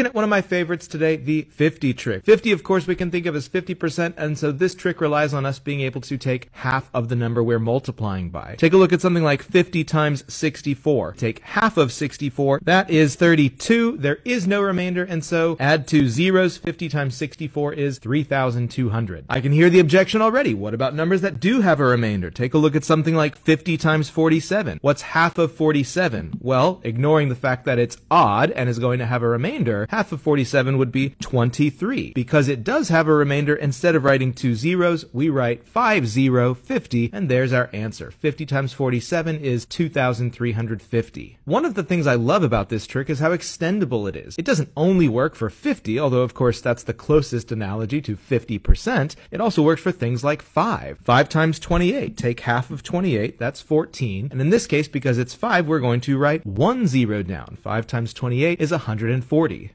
Looking at one of my favorites today, the 50 trick. 50, of course, we can think of as 50%, and so this trick relies on us being able to take half of the number we're multiplying by. Take a look at something like 50 times 64. Take half of 64, that is 32, there is no remainder, and so add two zeros. 50 times 64 is 3,200. I can hear the objection already. What about numbers that do have a remainder? Take a look at something like 50 times 47. What's half of 47? Well, ignoring the fact that it's odd and is going to have a remainder, half of 47 would be 23. Because it does have a remainder, instead of writing two zeros, we write 50, and there's our answer. 50 times 47 is 2,350. One of the things I love about this trick is how extendable it is. It doesn't only work for 50, although of course that's the closest analogy to 50%. It also works for things like 5. 5 times 28. Take half of 28, that's 14. And in this case, because it's 5, we're going to write 10 down. 5 times 28 is 140.